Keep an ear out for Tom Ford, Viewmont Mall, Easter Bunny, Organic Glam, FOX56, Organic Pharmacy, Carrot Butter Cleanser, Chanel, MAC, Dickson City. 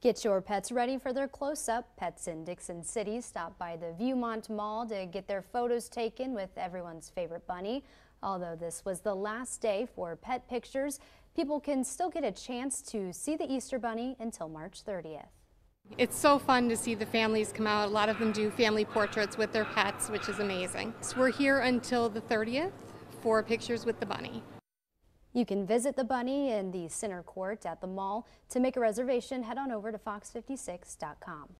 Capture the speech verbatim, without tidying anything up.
Get your pets ready for their close-up. Pets in Dickson City stop by the Viewmont Mall to get their photos taken with everyone's favorite bunny. Although this was the last day for pet pictures, people can still get a chance to see the Easter Bunny until March thirtieth. It's so fun to see the families come out. A lot of them do family portraits with their pets, which is amazing. So we're here until the thirtieth for pictures with the bunny. You can visit the bunny in the center court at the mall. To make a reservation, head on over to fox fifty six dot com.